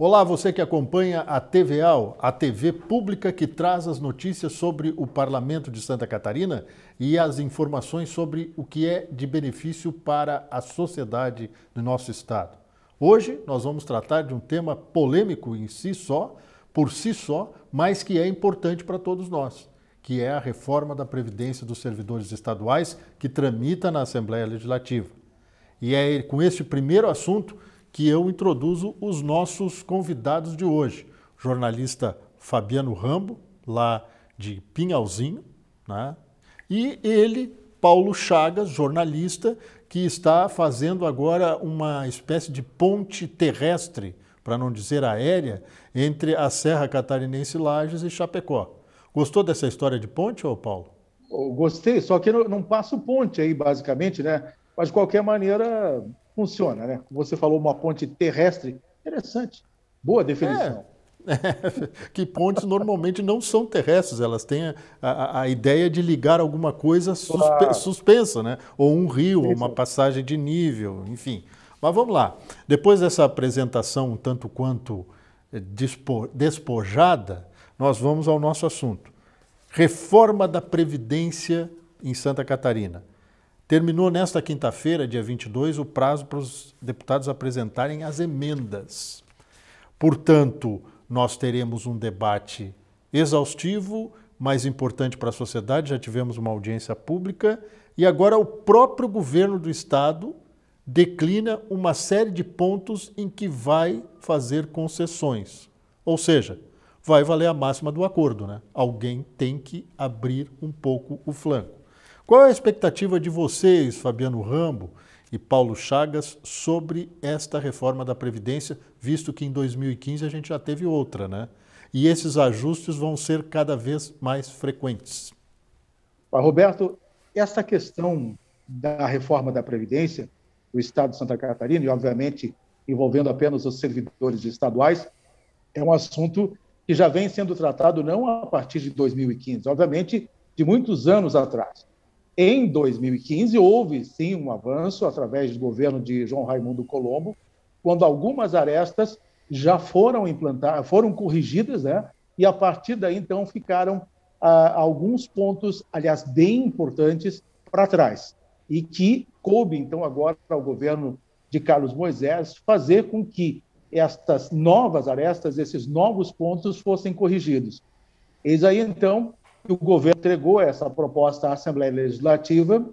Olá, você que acompanha a TVAL, a TV pública que traz as notícias sobre o Parlamento de Santa Catarina e as informações sobre o que é de benefício para a sociedade do nosso estado. Hoje nós vamos tratar de um tema polêmico por si só, mas que é importante para todos nós, que é a reforma da Previdência dos servidores estaduais que tramita na Assembleia Legislativa. E é com este primeiro assunto que eu introduzo os nossos convidados de hoje. O jornalista Fabiano Rambo, lá de Pinhalzinho, né? E ele, Paulo Chagas, jornalista, que está fazendo agora uma espécie de ponte terrestre, para não dizer aérea, entre a Serra Catarinense, Lages e Chapecó. Gostou dessa história de ponte, ô Paulo? Eu gostei, só que não passo ponte aí, basicamente, né? Mas, de qualquer maneira, funciona, né? Como você falou, uma ponte terrestre, interessante. Boa definição. Que pontes normalmente não são terrestres, elas têm a ideia de ligar alguma coisa suspensa, né? Ou um rio, ou uma passagem de nível, enfim. Mas vamos lá. Depois dessa apresentação, tanto quanto despojada, nós vamos ao nosso assunto. Reforma da Previdência em Santa Catarina. Terminou nesta quinta-feira, dia 22, o prazo para os deputados apresentarem as emendas. Portanto, nós teremos um debate exaustivo, mas importante para a sociedade, já tivemos uma audiência pública, e agora o próprio governo do estado declina uma série de pontos em que vai fazer concessões. Ou seja, vai valer a máxima do acordo, né? Alguém tem que abrir um pouco o flanco. Qual é a expectativa de vocês, Fabiano Rambo e Paulo Chagas, sobre esta reforma da Previdência, visto que em 2015 a gente já teve outra, né? E esses ajustes vão ser cada vez mais frequentes. Roberto, essa questão da reforma da Previdência do Estado de Santa Catarina, e obviamente envolvendo apenas os servidores estaduais, é um assunto que já vem sendo tratado não a partir de 2015, obviamente de muitos anos atrás. Em 2015, houve, sim, um avanço através do governo de João Raimundo Colombo, quando algumas arestas já foram implantadas, foram corrigidas, né? E a partir daí, então, ficaram alguns pontos, aliás, bem importantes para trás. E que coube, então, agora ao governo de Carlos Moisés fazer com que estas novas arestas, esses novos pontos fossem corrigidos. Eis aí, então, o governo entregou essa proposta à Assembleia Legislativa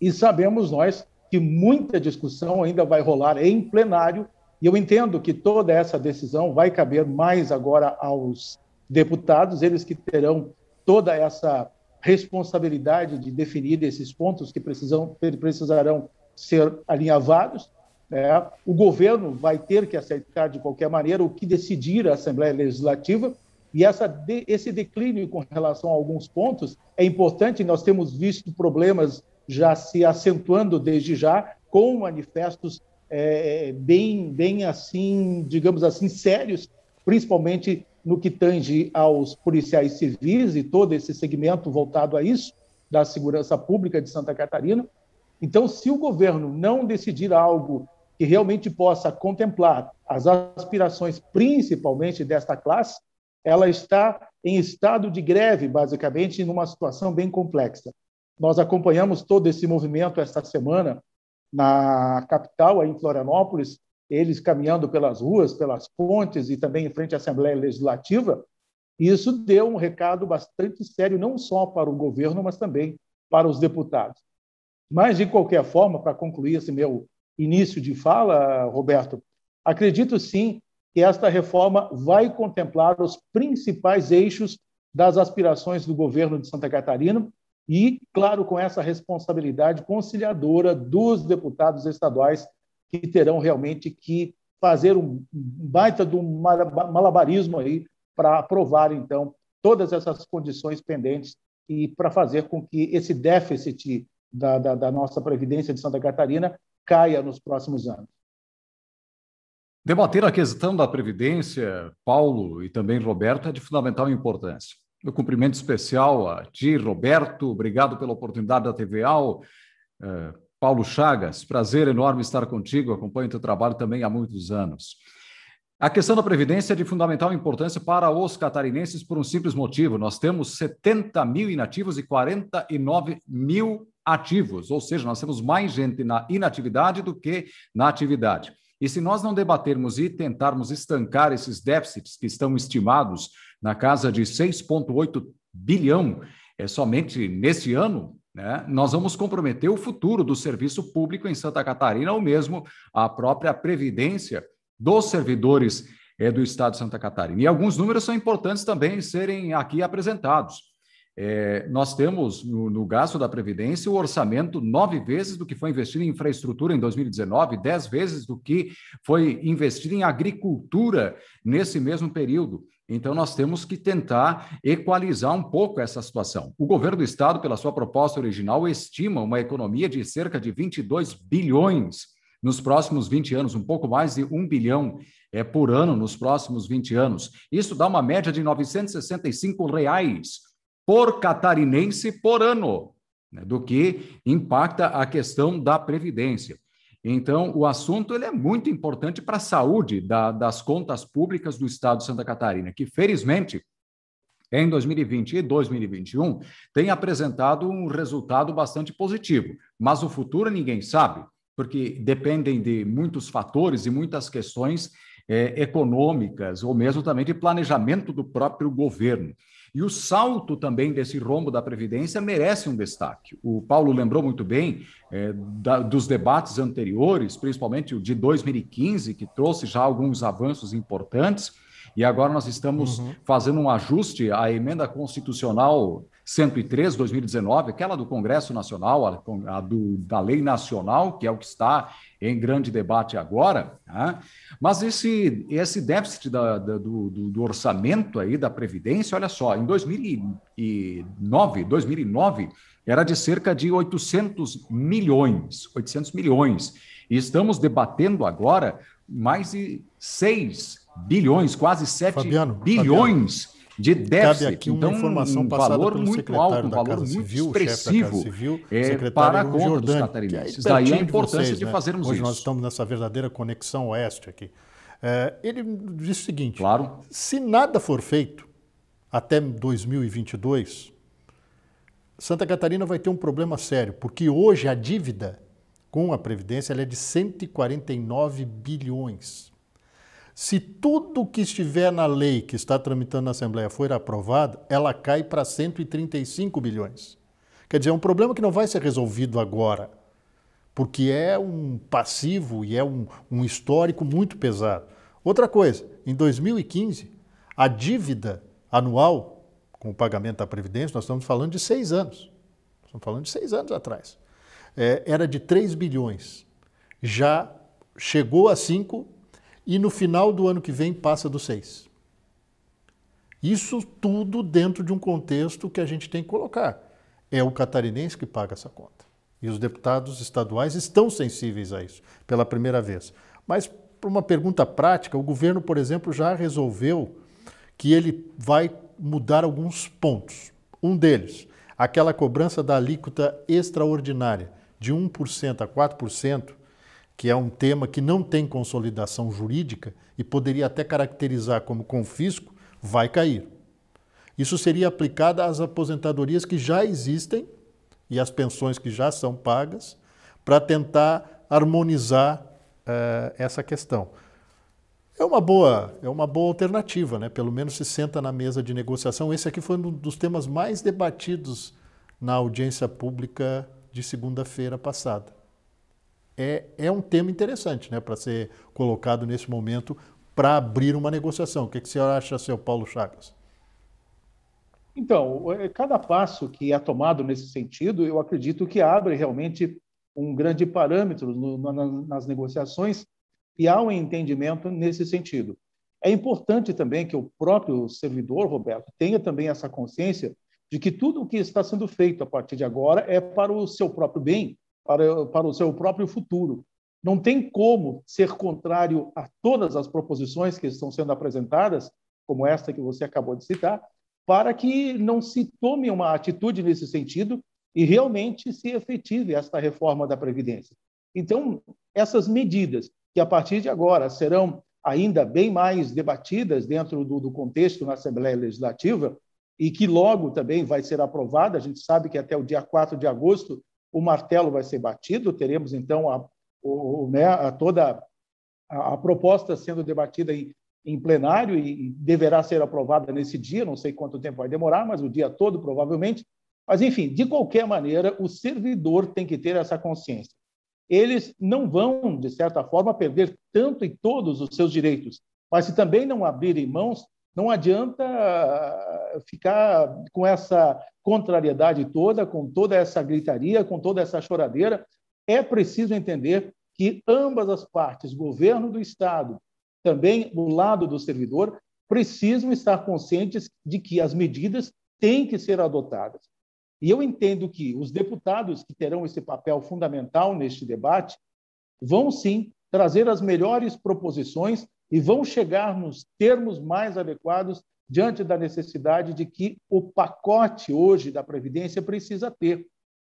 e sabemos nós que muita discussão ainda vai rolar em plenário, e eu entendo que toda essa decisão vai caber mais agora aos deputados, eles que terão toda essa responsabilidade de definir esses pontos que precisarão ser alinhavados, né? O governo vai ter que aceitar de qualquer maneira o que decidir a Assembleia Legislativa. E esse declínio com relação a alguns pontos é importante. Nós temos visto problemas já se acentuando desde já, com manifestos bem assim, digamos assim, sérios, principalmente no que tange aos policiais civis e todo esse segmento voltado a isso, da segurança pública de Santa Catarina. Então, se o governo não decidir algo que realmente possa contemplar as aspirações principalmente desta classe, ela está em estado de greve, basicamente, numa situação bem complexa. Nós acompanhamos todo esse movimento esta semana na capital, em Florianópolis, eles caminhando pelas ruas, pelas pontes e também em frente à Assembleia Legislativa. Isso deu um recado bastante sério, não só para o governo, mas também para os deputados. Mas, de qualquer forma, para concluir esse meu início de fala, Roberto, acredito sim que esta reforma vai contemplar os principais eixos das aspirações do governo de Santa Catarina e, claro, com essa responsabilidade conciliadora dos deputados estaduais, que terão realmente que fazer um baita do malabarismo aí para aprovar, então, todas essas condições pendentes e para fazer com que esse déficit da nossa Previdência de Santa Catarina caia nos próximos anos. Debater a questão da Previdência, Paulo e também Roberto, é de fundamental importância. Meu cumprimento especial a ti, Roberto, obrigado pela oportunidade da TVAL. Paulo Chagas, prazer enorme estar contigo, acompanho o teu trabalho também há muitos anos. A questão da Previdência é de fundamental importância para os catarinenses por um simples motivo. Nós temos 70 mil inativos e 49 mil ativos, ou seja, nós temos mais gente na inatividade do que na atividade. E se nós não debatermos e tentarmos estancar esses déficits que estão estimados na casa de 6,8 bilhão, somente neste ano, né, nós vamos comprometer o futuro do serviço público em Santa Catarina ou mesmo a própria Previdência dos servidores do Estado de Santa Catarina. E alguns números são importantes também serem aqui apresentados. Nós temos no gasto da Previdência o orçamento 9 vezes do que foi investido em infraestrutura em 2019, 10 vezes do que foi investido em agricultura nesse mesmo período. Então, nós temos que tentar equalizar um pouco essa situação. O governo do Estado, pela sua proposta original, estima uma economia de cerca de 22 bilhões nos próximos 20 anos, um pouco mais de 1 bilhão por ano nos próximos 20 anos. Isso dá uma média de R$ 965 reais por catarinense por ano, né, do que impacta a questão da Previdência. Então, o assunto ele é muito importante para a saúde das contas públicas do Estado de Santa Catarina, que, felizmente, em 2020 e 2021, tem apresentado um resultado bastante positivo. Mas o futuro ninguém sabe, porque dependem de muitos fatores e muitas questões econômicas, ou mesmo também de planejamento do próprio governo. E o salto também desse rombo da Previdência merece um destaque. O Paulo lembrou muito bem dos debates anteriores, principalmente o de 2015, que trouxe já alguns avanços importantes, e agora nós estamos fazendo um ajuste à emenda constitucional 103, 2019, aquela do Congresso Nacional, da Lei Nacional, que é o que está em grande debate agora, né? Mas esse déficit do orçamento aí da Previdência, olha só, em 2009 era de cerca de 800 milhões, e estamos debatendo agora mais de 6 bilhões, quase 7 bilhões. Fabiano, de déficit. Cabe aqui uma informação passada pelo secretário da Casa Civil, para a conta dos catarinenses. Daí a importância de fazermos isso. Hoje nós estamos nessa verdadeira conexão oeste aqui. Ele disse o seguinte, claro, se nada for feito até 2022, Santa Catarina vai ter um problema sério, porque hoje a dívida com a Previdência ela é de 149 bilhões. Se tudo que estiver na lei que está tramitando na Assembleia for aprovado, ela cai para 135 bilhões. Quer dizer, é um problema que não vai ser resolvido agora, porque é um passivo e é um histórico muito pesado. Outra coisa, em 2015, a dívida anual com o pagamento da Previdência, nós estamos falando de 6 anos. Estamos falando de 6 anos atrás. Era de 3 bilhões. Já chegou a 5 bilhões. E no final do ano que vem passa dos 6. Isso tudo dentro de um contexto que a gente tem que colocar. É o catarinense que paga essa conta. E os deputados estaduais estão sensíveis a isso, pela primeira vez. Mas, para uma pergunta prática, o governo, por exemplo, já resolveu que ele vai mudar alguns pontos. Um deles, aquela cobrança da alíquota extraordinária de 1% a 4%, que é um tema que não tem consolidação jurídica e poderia até caracterizar como confisco, vai cair. Isso seria aplicado às aposentadorias que já existem e às pensões que já são pagas para tentar harmonizar essa questão. É uma boa alternativa, né? Pelo menos se senta na mesa de negociação. Esse aqui foi um dos temas mais debatidos na audiência pública de segunda-feira passada. É um tema interessante, né, para ser colocado nesse momento para abrir uma negociação. O que você acha, seu Paulo Chagas? Então, cada passo que é tomado nesse sentido, eu acredito que abre realmente um grande parâmetro nas negociações e há um entendimento nesse sentido. É importante também que o próprio servidor, Roberto, tenha também essa consciência de que tudo o que está sendo feito a partir de agora é para o seu próprio bem, para o seu próprio futuro. Não tem como ser contrário a todas as proposições que estão sendo apresentadas, como esta que você acabou de citar, para que não se tome uma atitude nesse sentido e realmente se efetive esta reforma da Previdência. Então, essas medidas que a partir de agora serão ainda bem mais debatidas dentro do contexto na Assembleia Legislativa e que logo também vai ser aprovada. A gente sabe que até o dia 4 de agosto o martelo vai ser batido, teremos então toda a proposta sendo debatida em plenário e deverá ser aprovada nesse dia, não sei quanto tempo vai demorar, mas o dia todo, provavelmente. Mas, enfim, de qualquer maneira, o servidor tem que ter essa consciência. Eles não vão, de certa forma, perder tanto e todos os seus direitos, mas se também não abrirem mãos, não adianta ficar com essa contrariedade toda, com toda essa gritaria, com toda essa choradeira. É preciso entender que ambas as partes, governo do Estado, também o lado do servidor, precisam estar conscientes de que as medidas têm que ser adotadas. E eu entendo que os deputados que terão esse papel fundamental neste debate vão, sim, trazer as melhores proposições e vão chegar nos termos mais adequados diante da necessidade de que o pacote hoje da Previdência precisa ter.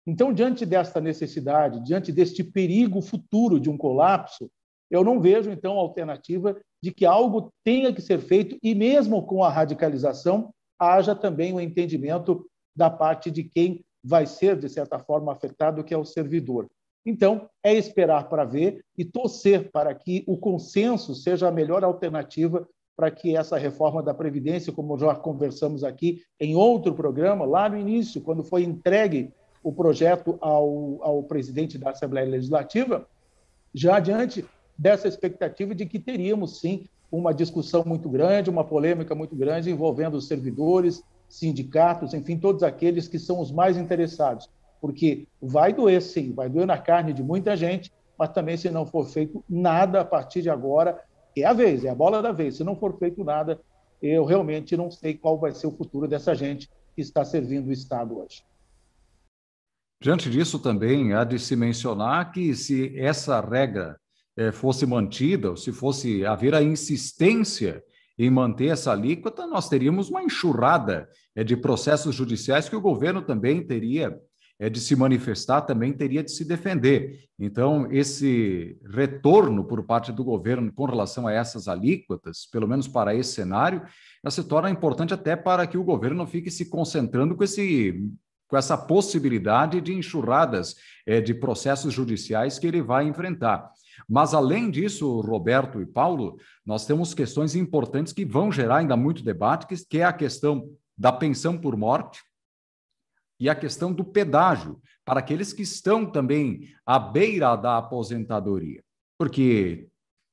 Então, diante desta necessidade, diante deste perigo futuro de um colapso, eu não vejo, então, a alternativa de que algo tenha que ser feito e, mesmo com a radicalização, haja também um entendimento da parte de quem vai ser, de certa forma, afetado, que é o servidor. Então, é esperar para ver e torcer para que o consenso seja a melhor alternativa para que essa reforma da Previdência, como já conversamos aqui em outro programa, lá no início, quando foi entregue o projeto ao presidente da Assembleia Legislativa, já adiante dessa expectativa de que teríamos, sim, uma discussão muito grande, uma polêmica muito grande envolvendo os servidores, sindicatos, enfim, todos aqueles que são os mais interessados, porque vai doer, sim, vai doer na carne de muita gente, mas também, se não for feito nada a partir de agora, é a vez, é a bola da vez. Se não for feito nada, eu realmente não sei qual vai ser o futuro dessa gente que está servindo o Estado hoje. Diante disso, também há de se mencionar que, se essa regra fosse mantida, ou se fosse haver a insistência em manter essa alíquota, nós teríamos uma enxurrada de processos judiciais que o governo também teria de se manifestar, também teria de se defender. Então, esse retorno por parte do governo com relação a essas alíquotas, pelo menos para esse cenário, ela se torna importante até para que o governo não fique se concentrando com essa possibilidade de enxurradas de processos judiciais que ele vai enfrentar. Mas, além disso, Roberto e Paulo, nós temos questões importantes que vão gerar ainda muito debate, que é a questão da pensão por morte e a questão do pedágio, para aqueles que estão também à beira da aposentadoria. Porque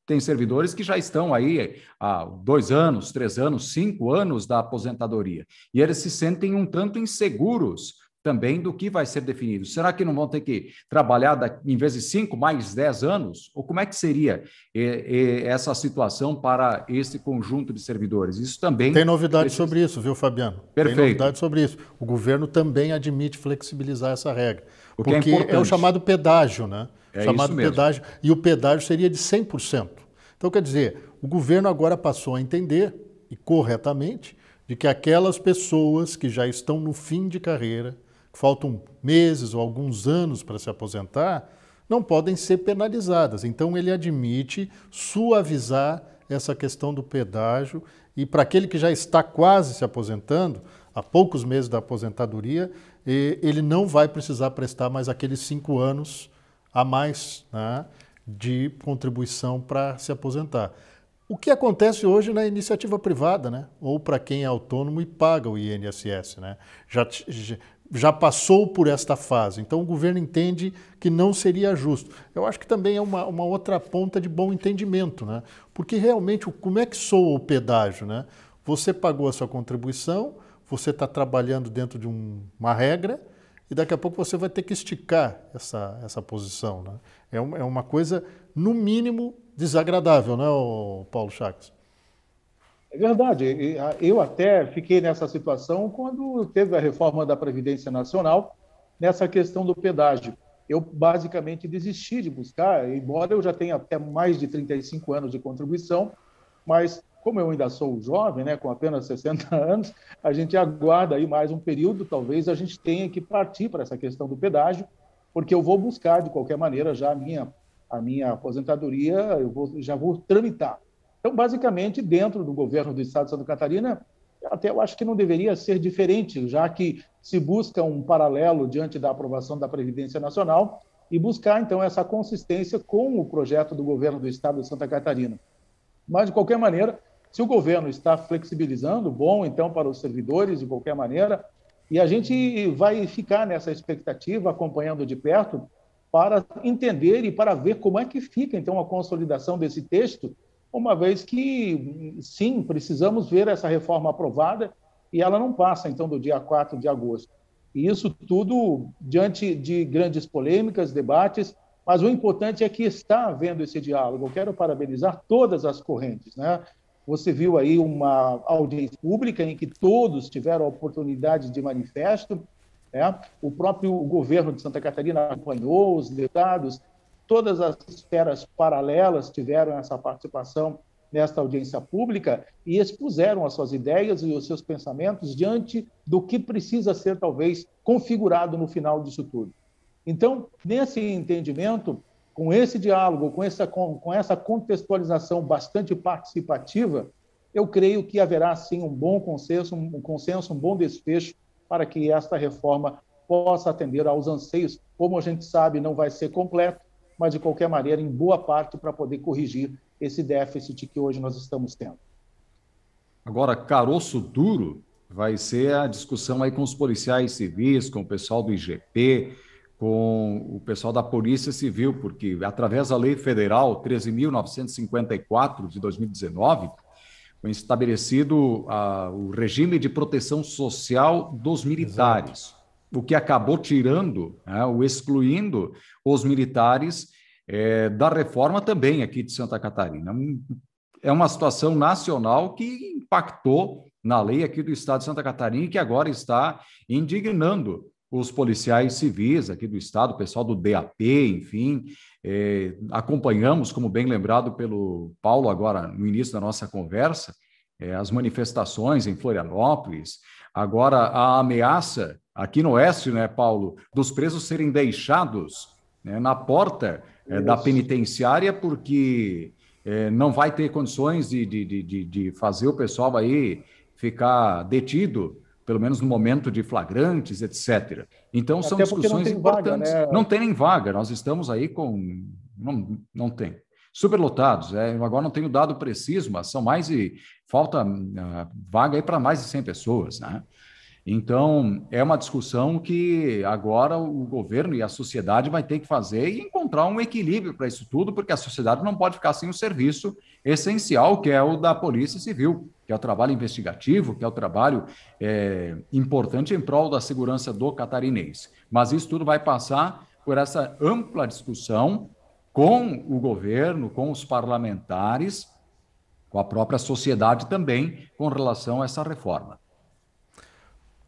tem servidores que já estão aí há 2 anos, 3 anos, 5 anos da aposentadoria, e eles se sentem um tanto inseguros também do que vai ser definido. Será que não vão ter que trabalhar, em vez de 5, mais 10 anos? Ou como é que seria essa situação para esse conjunto de servidores? Isso também... Tem novidade sobre isso, viu, Fabiano? Perfeito. Tem novidade sobre isso. O governo também admite flexibilizar essa regra. Porque é o chamado pedágio, né? É chamado pedágio. E o pedágio seria de 100%. Então, quer dizer, o governo agora passou a entender, e corretamente, de que aquelas pessoas que já estão no fim de carreira, faltam meses ou alguns anos para se aposentar, não podem ser penalizadas. Então, ele admite suavizar essa questão do pedágio e, para aquele que já está quase se aposentando, há poucos meses da aposentadoria, ele não vai precisar prestar mais aqueles 5 anos a mais, né, de contribuição para se aposentar. O que acontece hoje na iniciativa privada, né, ou para quem é autônomo e paga o INSS, né? Já passou por esta fase, então o governo entende que não seria justo. Eu acho que também é uma outra ponta de bom entendimento, né? Porque realmente, como é que soa o pedágio, né? Você pagou a sua contribuição, você está trabalhando dentro de uma regra e daqui a pouco você vai ter que esticar essa posição, né? É uma coisa, no mínimo, desagradável, né, Paulo Chagas? É verdade. Eu até fiquei nessa situação quando teve a reforma da Previdência Nacional, nessa questão do pedágio. Eu basicamente desisti de buscar, embora eu já tenha até mais de 35 anos de contribuição, mas como eu ainda sou jovem, né, com apenas 60 anos, a gente aguarda aí mais um período, talvez a gente tenha que partir para essa questão do pedágio, porque eu vou buscar, de qualquer maneira, já a minha aposentadoria, já vou tramitar. Então, basicamente, dentro do governo do Estado de Santa Catarina, até eu acho que não deveria ser diferente, já que se busca um paralelo diante da aprovação da Previdência Nacional e buscar, então, essa consistência com o projeto do governo do Estado de Santa Catarina. Mas, de qualquer maneira, se o governo está flexibilizando, bom, então, para os servidores, de qualquer maneira, e a gente vai ficar nessa expectativa, acompanhando de perto, para entender e para ver como é que fica, então, a consolidação desse texto, uma vez que, sim, precisamos ver essa reforma aprovada e ela não passa, então, do dia 4 de agosto. E isso tudo diante de grandes polêmicas, debates, mas o importante é que está havendo esse diálogo. Eu quero parabenizar todas as correntes, né? Você viu aí uma audiência pública em que todos tiveram a oportunidade de manifesto, né? O próprio governo de Santa Catarina acompanhou os deputados, todas as esferas paralelas tiveram essa participação nesta audiência pública e expuseram as suas ideias e os seus pensamentos diante do que precisa ser, talvez, configurado no final disso tudo. Então, nesse entendimento, com esse diálogo, com essa contextualização bastante participativa, eu creio que haverá, sim, um bom consenso, um bom desfecho para que esta reforma possa atender aos anseios. Como a gente sabe, não vai ser completo, mas, de qualquer maneira, em boa parte, para poder corrigir esse déficit que hoje nós estamos tendo. Agora, caroço duro vai ser a discussão aí com os policiais civis, com o pessoal do IGP, com o pessoal da Polícia Civil, porque através da Lei Federal 13.954 de 2019, foi estabelecido o regime de proteção social dos militares, o que acabou tirando, excluindo os militares da reforma também aqui de Santa Catarina. É uma situação nacional que impactou na lei aqui do Estado de Santa Catarina e que agora está indignando os policiais civis aqui do Estado, o pessoal do DAP, enfim, acompanhamos, como bem lembrado pelo Paulo agora no início da nossa conversa, as manifestações em Florianópolis, agora a ameaça aqui no Oeste, né, Paulo, dos presos serem deixados, né, na porta da penitenciária porque não vai ter condições de fazer o pessoal aí ficar detido, pelo menos no momento de flagrantes, etc. Então, são discussões importantes. Vaga, né? Não tem nem vaga, nós estamos aí com... Não tem. Superlotados, eu agora não tenho dado preciso, mas são mais de... Falta vaga aí para mais de 100 pessoas, né? Então, é uma discussão que agora o governo e a sociedade vai ter que fazer e encontrar um equilíbrio para isso tudo, porque a sociedade não pode ficar sem o serviço essencial, que é o da Polícia Civil, que é o trabalho investigativo, que é o trabalho importante em prol da segurança do catarinense. Mas isso tudo vai passar por essa ampla discussão com o governo, com os parlamentares, com a própria sociedade também, com relação a essa reforma.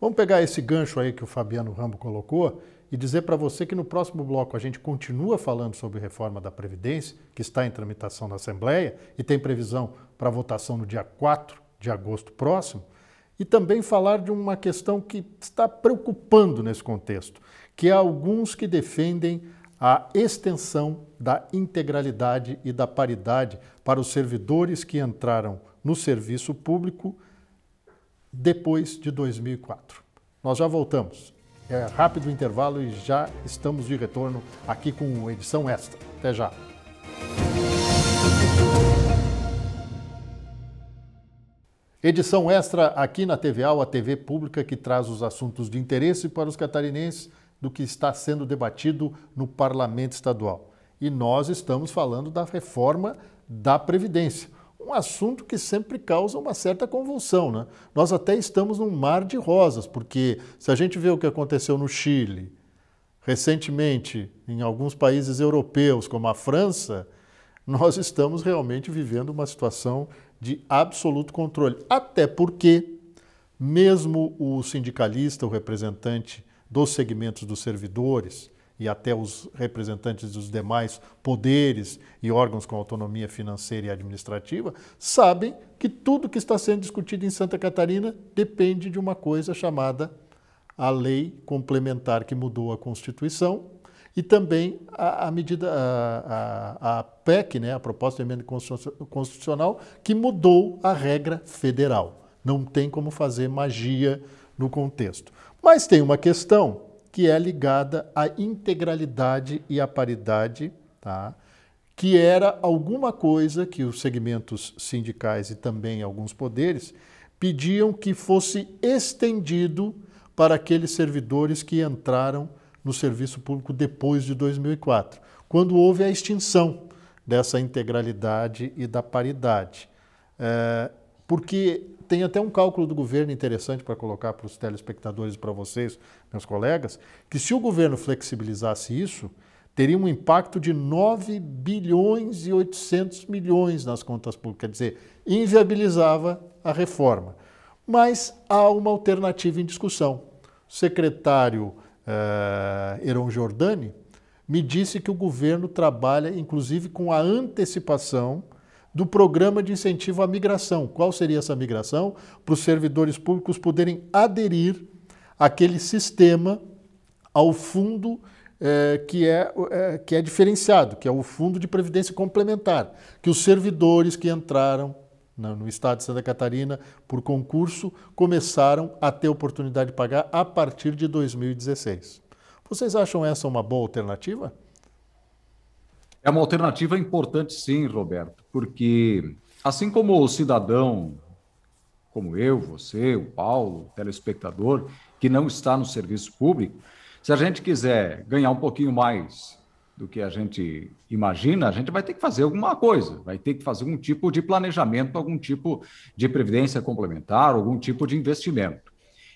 Vamos pegar esse gancho aí que o Fabiano Rambo colocou e dizer para você que no próximo bloco a gente continua falando sobre reforma da Previdência, que está em tramitação na Assembleia e tem previsão para votação no dia 4 de agosto próximo, e também falar de uma questão que está preocupando nesse contexto, que há alguns que defendem a extensão da integralidade e da paridade para os servidores que entraram no serviço público depois de 2004. Nós já voltamos. É rápido o intervalo e já estamos de retorno aqui com edição extra. Até já. Edição extra aqui na TVAL, a TV pública que traz os assuntos de interesse para os catarinenses do que está sendo debatido no Parlamento Estadual. E nós estamos falando da reforma da Previdência, um assunto que sempre causa uma certa convulsão, né? Nós até estamos num mar de rosas, porque se a gente vê o que aconteceu no Chile, recentemente em alguns países europeus, como a França, nós estamos realmente vivendo uma situação de absoluto controle. Até porque, mesmo o sindicalista, o representante dos segmentos dos servidores e até os representantes dos demais poderes e órgãos com autonomia financeira e administrativa, sabem que tudo que está sendo discutido em Santa Catarina depende de uma coisa chamada a lei complementar que mudou a Constituição E também a PEC, né, a proposta de emenda constitucional, que mudou a regra federal. Não tem como fazer magia no contexto. Mas tem uma questão que é ligada à integralidade e à paridade, tá? Que era alguma coisa que os segmentos sindicais e também alguns poderes pediam que fosse estendido para aqueles servidores que entraram no serviço público depois de 2004, quando houve a extinção dessa integralidade e da paridade. Porque tem até um cálculo do governo interessante para colocar para os telespectadores e para vocês, meus colegas, que se o governo flexibilizasse isso, teria um impacto de 9 bilhões e 800 milhões nas contas públicas, quer dizer, inviabilizava a reforma. Mas há uma alternativa em discussão. O secretário Eron Giordani me disse que o governo trabalha, inclusive, com a antecipação do programa de incentivo à migração. Qual seria essa migração? Para os servidores públicos poderem aderir àquele sistema, ao fundo que é diferenciado, que é o Fundo de Previdência Complementar, que os servidores que entraram no estado de Santa Catarina por concurso começaram a ter oportunidade de pagar a partir de 2016. Vocês acham essa uma boa alternativa? É uma alternativa importante, sim, Roberto, porque assim como o cidadão, como eu, você, o Paulo, o telespectador, que não está no serviço público, se a gente quiser ganhar um pouquinho mais do que a gente imagina, a gente vai ter que fazer alguma coisa, vai ter que fazer algum tipo de planejamento, algum tipo de previdência complementar, algum tipo de investimento.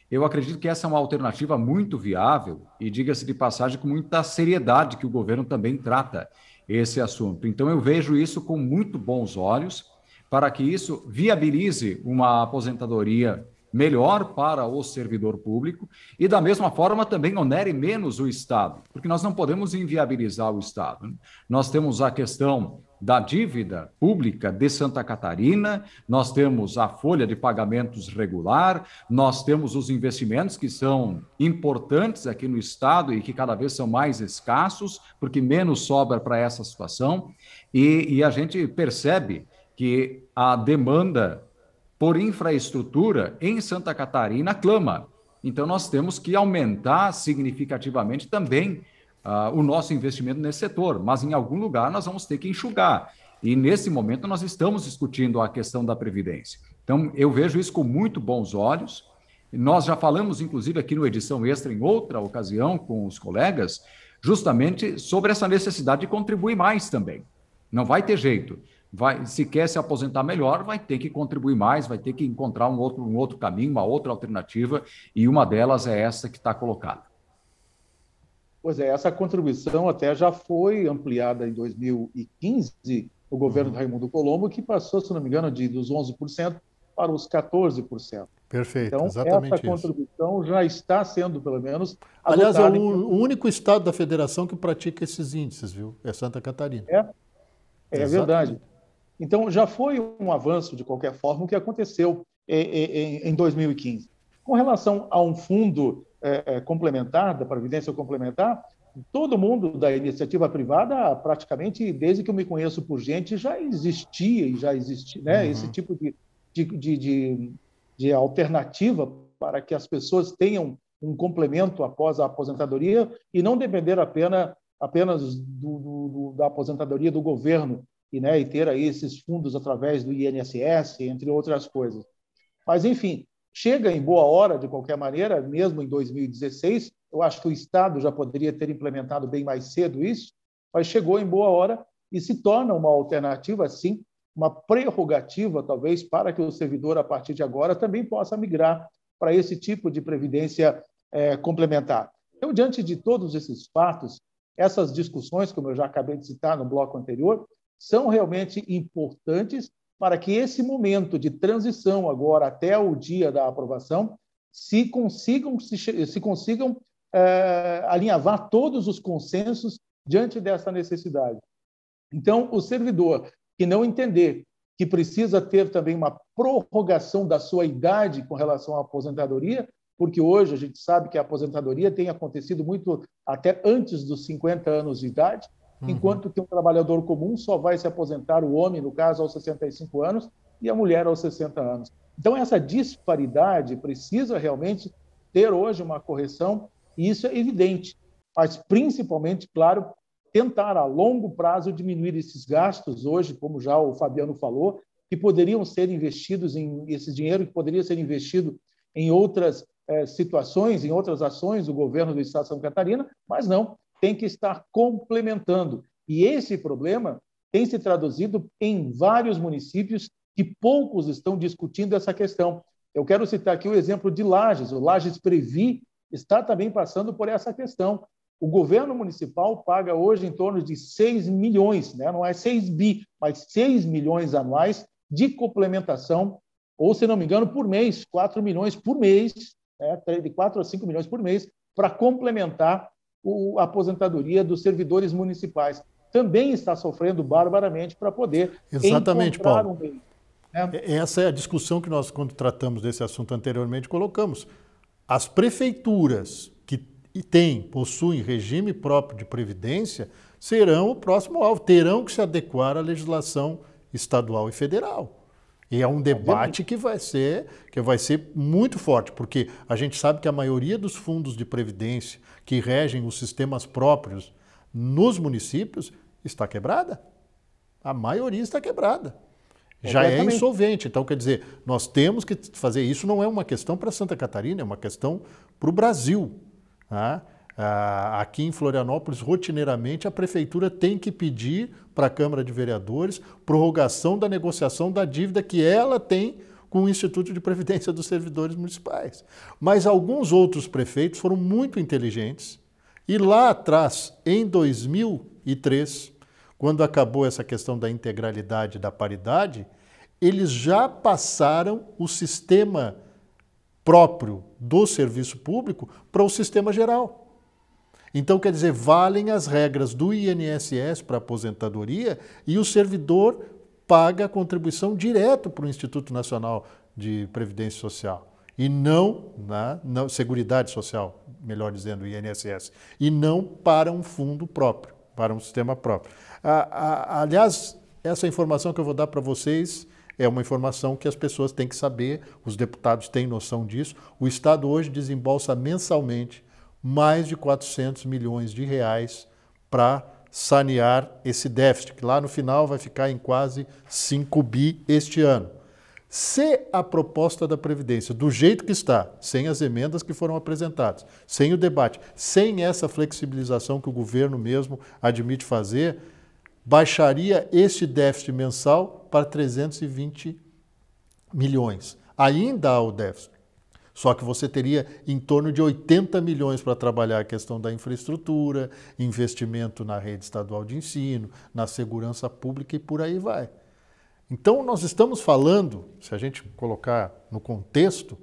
Eu acredito que essa é uma alternativa muito viável e, diga-se de passagem, com muita seriedade que o governo também trata esse assunto. Então, eu vejo isso com muito bons olhos para que isso viabilize uma aposentadoria melhor para o servidor público e, da mesma forma, também onere menos o Estado, porque nós não podemos inviabilizar o Estado, né? Nós temos a questão da dívida pública de Santa Catarina, nós temos a folha de pagamentos regular, nós temos os investimentos que são importantes aqui no Estado e que cada vez são mais escassos, porque menos sobra para essa situação, e a gente percebe que a demanda por infraestrutura em Santa Catarina clama. Então, nós temos que aumentar significativamente também o nosso investimento nesse setor, mas em algum lugar nós vamos ter que enxugar. E nesse momento nós estamos discutindo a questão da Previdência. Então, eu vejo isso com muito bons olhos. Nós já falamos, inclusive, aqui no Edição Extra, em outra ocasião, com os colegas, justamente sobre essa necessidade de contribuir mais também. Não vai ter jeito. Se quer se aposentar melhor, vai ter que contribuir mais, vai ter que encontrar um outro caminho, uma outra alternativa, e uma delas é essa que está colocada. Pois é, essa contribuição até já foi ampliada em 2015, o governo do Raimundo Colombo, que passou, se não me engano, dos 11% para os 14%. Perfeito, então, exatamente essa contribuição isso. Já está sendo, pelo menos... Aliás, é o único estado da federação que pratica esses índices, viu? É Santa Catarina. É verdade. Então, já foi um avanço, de qualquer forma, o que aconteceu em 2015. Com relação a um fundo complementar, da Previdência Complementar, todo mundo da iniciativa privada, praticamente, desde que eu me conheço por gente, já existia, né? Uhum. Esse tipo de alternativa para que as pessoas tenham um complemento após a aposentadoria e não depender apenas da aposentadoria do governo, e ter aí esses fundos através do INSS, entre outras coisas. Mas, enfim, chega em boa hora, de qualquer maneira, mesmo em 2016, eu acho que o Estado já poderia ter implementado bem mais cedo isso, mas chegou em boa hora e se torna uma alternativa, sim, uma prerrogativa, talvez, para que o servidor, a partir de agora, também possa migrar para esse tipo de previdência complementar. Então, diante de todos esses fatos, essas discussões, como eu já acabei de citar no bloco anterior, são realmente importantes para que esse momento de transição agora até o dia da aprovação se consigam alinhavar todos os consensos diante dessa necessidade. Então, o servidor que não entender que precisa ter também uma prorrogação da sua idade com relação à aposentadoria, porque hoje a gente sabe que a aposentadoria tem acontecido muito até antes dos 50 anos de idade, enquanto que um trabalhador comum só vai se aposentar, o homem, no caso, aos 65 anos, e a mulher aos 60 anos. Então, essa disparidade precisa realmente ter hoje uma correção, e isso é evidente, mas principalmente, claro, tentar a longo prazo diminuir esses gastos hoje, como já o Fabiano falou, que poderiam ser investidos em esse dinheiro, que poderia ser investido em outras situações, em outras ações do governo do Estado de Santa Catarina, mas não, tem que estar complementando. E esse problema tem se traduzido em vários municípios que poucos estão discutindo essa questão. Eu quero citar aqui o exemplo de Lages. O Lages Previ está também passando por essa questão. O governo municipal paga hoje em torno de 6 milhões, né? Não é 6 bi, mas 6 milhões anuais de complementação, ou, se não me engano, por mês, 4 milhões por mês, né? De 4 a 5 milhões por mês, para complementar a aposentadoria dos servidores municipais. Também está sofrendo barbaramente para poder encontrar um meio. Essa é a discussão que nós, quando tratamos desse assunto anteriormente, colocamos. As prefeituras que possuem regime próprio de previdência serão o próximo alvo, terão que se adequar à legislação estadual e federal. E é um debate que vai ser muito forte, porque a gente sabe que a maioria dos fundos de previdência que regem os sistemas próprios nos municípios está quebrada. A maioria está quebrada. Já é insolvente. Então, quer dizer, nós temos que fazer isso. Não é uma questão para Santa Catarina, é uma questão para o Brasil. Aqui em Florianópolis, rotineiramente, a Prefeitura tem que pedir para a Câmara de Vereadores prorrogação da negociação da dívida que ela tem com o Instituto de Previdência dos Servidores Municipais. Mas alguns outros prefeitos foram muito inteligentes e lá atrás, em 2003, quando acabou essa questão da integralidade e da paridade, eles já passaram o sistema próprio do serviço público para o sistema geral. Então, quer dizer, valem as regras do INSS para aposentadoria e o servidor paga a contribuição direto para o Instituto Nacional de Previdência Social e não na Seguridade Social, melhor dizendo, INSS, e não para um fundo próprio, para um sistema próprio. Aliás, essa informação que eu vou dar para vocês é uma informação que as pessoas têm que saber, os deputados têm noção disso. O Estado hoje desembolsa mensalmente mais de 400 milhões de reais para sanear esse déficit, que lá no final vai ficar em quase 5 bi este ano. Se a proposta da Previdência, do jeito que está, sem as emendas que foram apresentadas, sem o debate, sem essa flexibilização que o governo mesmo admite fazer, baixaria este déficit mensal para 320 milhões. Ainda há o déficit, só que você teria em torno de 80 milhões para trabalhar a questão da infraestrutura, investimento na rede estadual de ensino, na segurança pública e por aí vai. Então, nós estamos falando, se a gente colocar no contexto,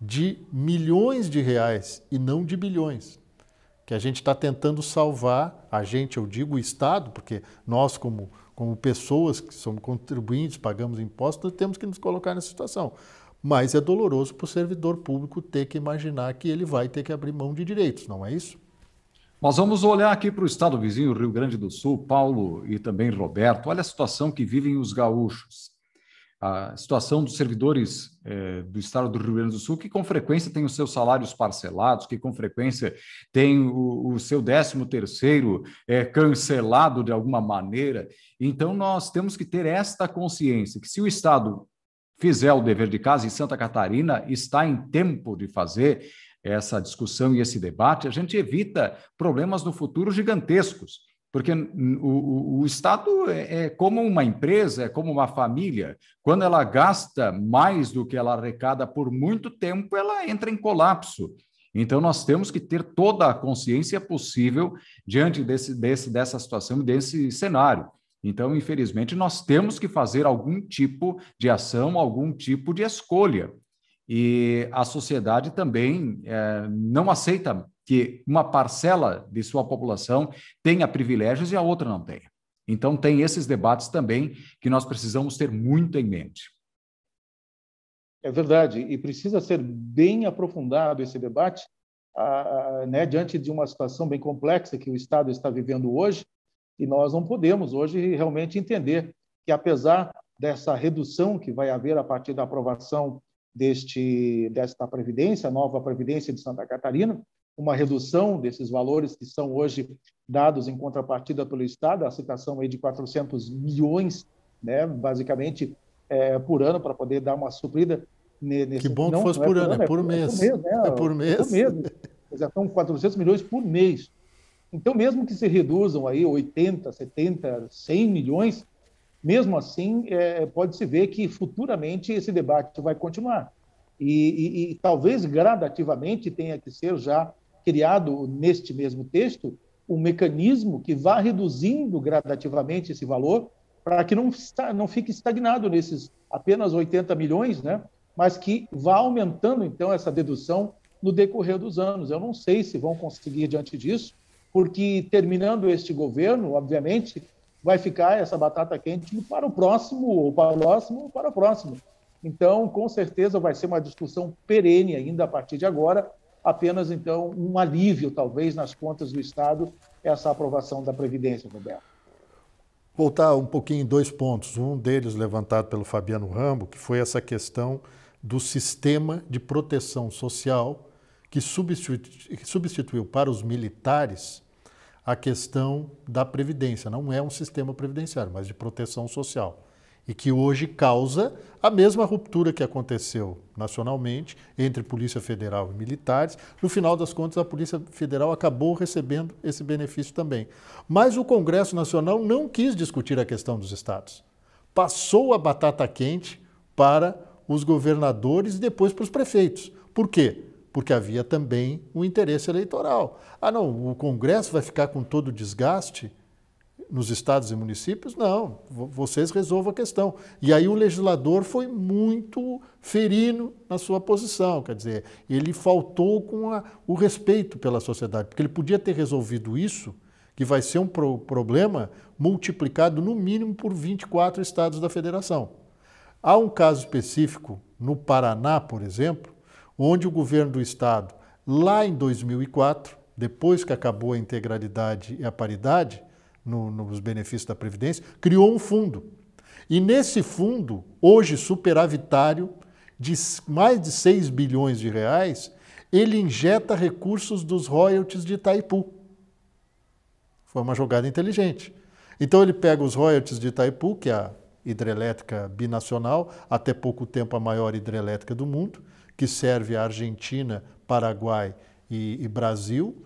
de milhões de reais e não de bilhões, que a gente está tentando salvar, a gente, eu digo o Estado, porque nós, como pessoas que somos contribuintes, pagamos impostos, temos que nos colocar nessa situação. Mas é doloroso para o servidor público ter que imaginar que ele vai ter que abrir mão de direitos, não é isso? Nós vamos olhar aqui para o estado vizinho, Rio Grande do Sul, Paulo e também Roberto. Olha a situação que vivem os gaúchos. A situação dos servidores do estado do Rio Grande do Sul, que com frequência tem os seus salários parcelados, que com frequência tem o seu 13º cancelado de alguma maneira. Então, nós temos que ter esta consciência que se o Estado fizer o dever de casa, e Santa Catarina está em tempo de fazer essa discussão e esse debate, a gente evita problemas no futuro gigantescos. Porque o Estado é como uma empresa, é como uma família. Quando ela gasta mais do que ela arrecada por muito tempo, ela entra em colapso. Então, nós temos que ter toda a consciência possível diante dessa situação e desse cenário. Então, infelizmente, nós temos que fazer algum tipo de ação, algum tipo de escolha. E a sociedade também não aceita que uma parcela de sua população tenha privilégios e a outra não tenha. Então, tem esses debates também que nós precisamos ter muito em mente. É verdade, e precisa ser bem aprofundado esse debate, né, diante de uma situação bem complexa que o Estado está vivendo hoje, e nós não podemos hoje realmente entender que, apesar dessa redução que vai haver a partir da aprovação desta Previdência, nova Previdência de Santa Catarina, uma redução desses valores que são hoje dados em contrapartida pelo Estado, a citação aí de 400 milhões, né, basicamente, por ano, para poder dar uma suprida. Que bom que fosse por ano, é por mês. É por mês. São 400 milhões por mês. Então, mesmo que se reduzam aí 80, 70, 100 milhões, mesmo assim, pode-se ver que futuramente esse debate vai continuar. E talvez gradativamente tenha que ser já criado neste mesmo texto um mecanismo que vá reduzindo gradativamente esse valor, para que não fique estagnado nesses apenas 80 milhões, né? Mas que vá aumentando, então, essa dedução no decorrer dos anos. Eu não sei se vão conseguir diante disso, porque terminando este governo, obviamente, vai ficar essa batata quente para o próximo, ou para o próximo, ou para o próximo. Então, com certeza, vai ser uma discussão perene ainda a partir de agora, apenas, então, um alívio, talvez, nas contas do Estado, essa aprovação da Previdência, Roberto. Voltar um pouquinho em dois pontos, um deles levantado pelo Fabiano Rambo, que foi essa questão do sistema de proteção social que substituiu para os militares a questão da previdência. Não é um sistema previdenciário, mas de proteção social. E que hoje causa a mesma ruptura que aconteceu nacionalmente entre Polícia Federal e militares. No final das contas, a Polícia Federal acabou recebendo esse benefício também. Mas o Congresso Nacional não quis discutir a questão dos estados. Passou a batata quente para os governadores e depois para os prefeitos. Por quê? Porque havia também um interesse eleitoral. Ah, não, o Congresso vai ficar com todo o desgaste nos estados e municípios? Não, vocês resolvam a questão. E aí o legislador foi muito ferino na sua posição, quer dizer, ele faltou com o respeito pela sociedade, porque ele podia ter resolvido isso, que vai ser um problema multiplicado no mínimo por 24 estados da federação. Há um caso específico no Paraná, por exemplo, onde o governo do estado, lá em 2004, depois que acabou a integralidade e a paridade, nos benefícios da Previdência, criou um fundo. E nesse fundo, hoje superavitário, de mais de 6 bilhões de reais, ele injeta recursos dos royalties de Itaipu. Foi uma jogada inteligente. Então ele pega os royalties de Itaipu, que é a hidrelétrica binacional, até pouco tempo a maior hidrelétrica do mundo, que serve a Argentina, Paraguai e Brasil.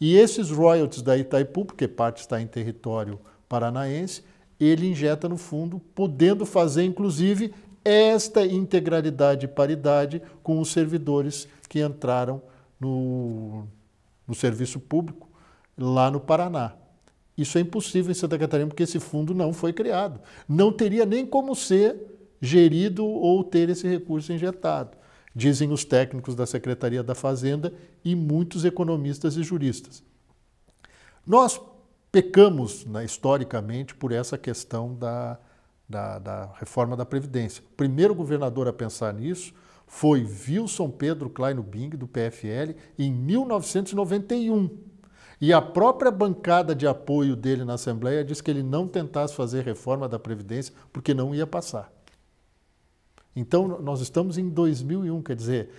E esses royalties da Itaipu, porque parte está em território paranaense, ele injeta no fundo, podendo fazer, inclusive, esta integralidade e paridade com os servidores que entraram no serviço público lá no Paraná. Isso é impossível em Santa Catarina, porque esse fundo não foi criado. Não teria nem como ser gerido ou ter esse recurso injetado, dizem os técnicos da Secretaria da Fazenda e muitos economistas e juristas. Nós pecamos, né, historicamente, por essa questão da reforma da Previdência. O primeiro governador a pensar nisso foi Wilson Pedro Klein Bing, do PFL, em 1991. E a própria bancada de apoio dele na Assembleia disse que ele não tentasse fazer reforma da Previdência porque não ia passar. Então, nós estamos em 2001, quer dizer,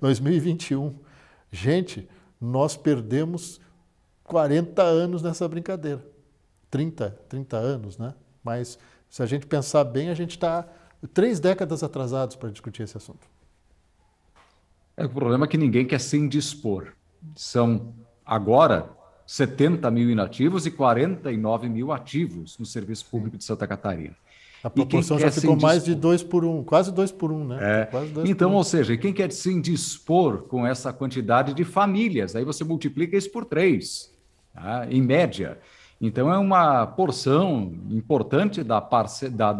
2021. Gente, nós perdemos 40 anos nessa brincadeira. 30 anos, né? Mas, se a gente pensar bem, a gente está 3 décadas atrasados para discutir esse assunto. O problema é que ninguém quer se indispor. São, agora, 70 mil inativos e 49 mil ativos no Serviço Público de Santa Catarina. A proporção já ficou mais de 2 por 1, quase 2 por 1, né? É. Quase 2 então, ou seja, quem quer se indispor com essa quantidade de famílias? Aí você multiplica isso por 3, tá? Em média. Então, é uma porção importante da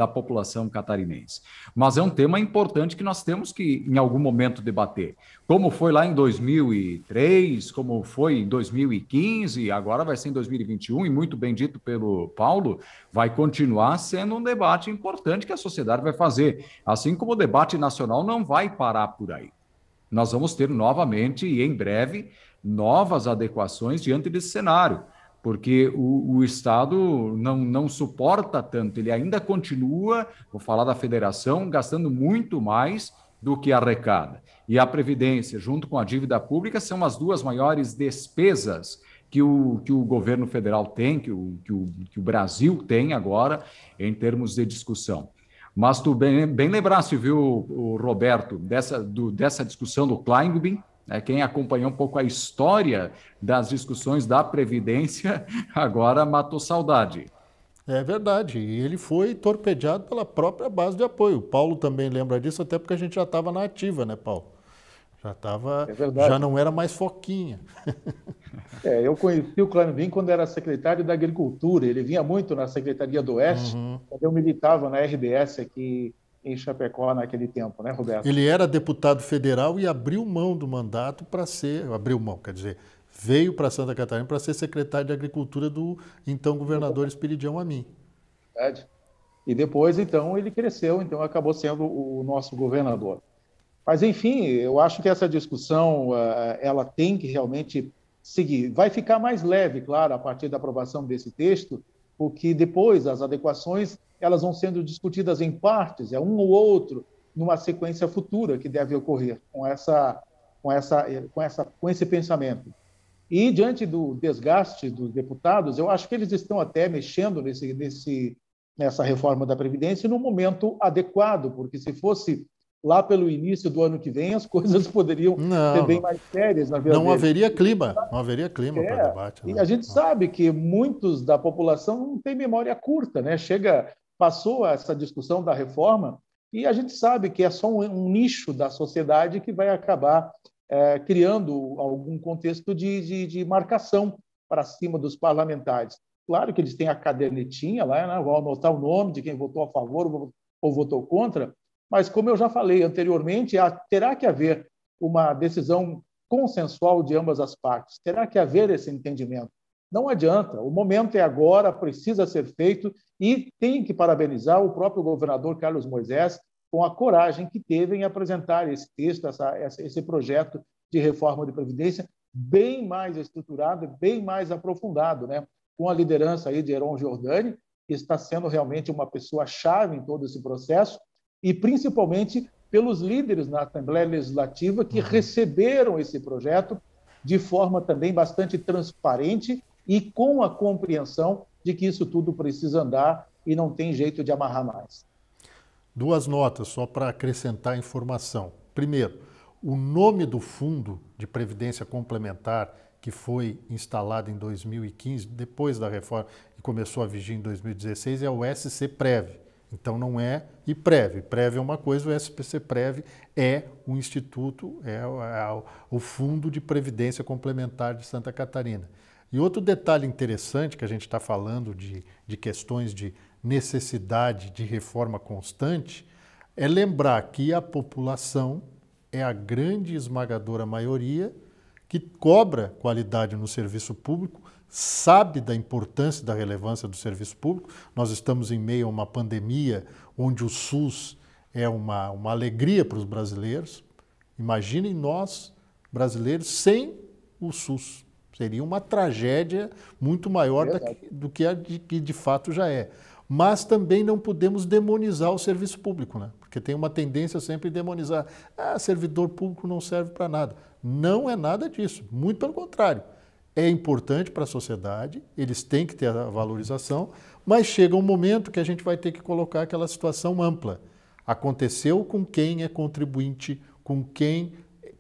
população catarinense. Mas é um tema importante que nós temos que, em algum momento, debater. Como foi lá em 2003, como foi em 2015, agora vai ser em 2021, e muito bem dito pelo Paulo, vai continuar sendo um debate importante que a sociedade vai fazer. Assim como o debate nacional não vai parar por aí. Nós vamos ter novamente, e em breve, novas adequações diante desse cenário. Porque o Estado não suporta tanto, ele ainda continua, vou falar da federação, gastando muito mais do que arrecada. E a Previdência, junto com a dívida pública, são as duas maiores despesas que o governo federal tem, que o Brasil tem agora, em termos de discussão. Mas tu bem lembraste, viu, o Roberto, dessa discussão do Klein Bing. Quem acompanhou um pouco a história das discussões da Previdência agora matou saudade. É verdade, e ele foi torpedeado pela própria base de apoio. O Paulo também lembra disso, até porque a gente já estava na ativa, né, Paulo? Já não era mais foquinha. Eu conheci o Cláudio Vim quando era secretário da Agricultura. Ele vinha muito na Secretaria do Oeste, quando eu militava na RDS aqui em Chapecó naquele tempo, né, Roberto? Ele era deputado federal e abriu mão do mandato para ser... Abriu mão, quer dizer, veio para Santa Catarina para ser secretário de Agricultura do então governador Espiridião Amin. Verdade. E depois, então, ele cresceu, então acabou sendo o nosso governador. Mas, enfim, eu acho que essa discussão, ela tem que realmente seguir. Vai ficar mais leve, claro, a partir da aprovação desse texto, porque depois as adequações elas vão sendo discutidas em partes, é um ou outro, numa sequência futura que deve ocorrer com esse pensamento. E, diante do desgaste dos deputados, eu acho que eles estão até mexendo nessa reforma da Previdência no momento adequado, porque se fosse lá pelo início do ano que vem, as coisas poderiam ser bem mais sérias, na verdade. Não haveria clima para debate. Né? E a gente sabe que muitos da população não tem memória curta, né? Passou essa discussão da reforma e a gente sabe que é só um nicho da sociedade que vai acabar criando algum contexto de marcação para cima dos parlamentares. Claro que eles têm a cadernetinha lá, né? Vão anotar o nome de quem votou a favor ou votou contra, mas, como eu já falei anteriormente, terá que haver uma decisão consensual de ambas as partes, terá que haver esse entendimento. Não adianta, o momento é agora, precisa ser feito e tem que parabenizar o próprio governador Carlos Moisés com a coragem que teve em apresentar esse texto, esse projeto de reforma de Previdência bem mais estruturado, bem mais aprofundado, né? Com a liderança aí de Eron Giordani, que está sendo realmente uma pessoa-chave em todo esse processo e principalmente pelos líderes na Assembleia Legislativa que receberam esse projeto de forma também bastante transparente e com a compreensão de que isso tudo precisa andar e não tem jeito de amarrar mais. Duas notas só para acrescentar informação. Primeiro, o nome do Fundo de Previdência Complementar, que foi instalado em 2015, depois da reforma que começou a vigir em 2016, é o SCPREV. Então não é IPREV. PREV é uma coisa, o SCPREV é o Instituto, o Fundo de Previdência Complementar de Santa Catarina. E outro detalhe interessante, que a gente está falando de questões de necessidade de reforma constante, é lembrar que a população é a grande e esmagadora maioria que cobra qualidade no serviço público, sabe da importância e da relevância do serviço público. Nós estamos em meio a uma pandemia onde o SUS é uma alegria para os brasileiros. Imaginem nós, brasileiros, sem o SUS. Seria uma tragédia muito maior do que a que de fato já é. Mas também não podemos demonizar o serviço público, né? Porque tem uma tendência sempre de demonizar. Servidor público não serve para nada. Não é nada disso, muito pelo contrário. É importante para a sociedade, eles têm que ter a valorização, mas chega um momento que a gente vai ter que colocar aquela situação ampla. Aconteceu com quem é contribuinte, com quem